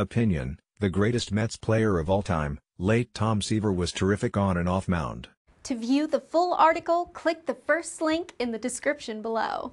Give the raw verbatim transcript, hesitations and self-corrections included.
opinion, the greatest Mets player of all time, late Tom Seaver was terrific on and off mound. To view the full article, click the first link in the description below.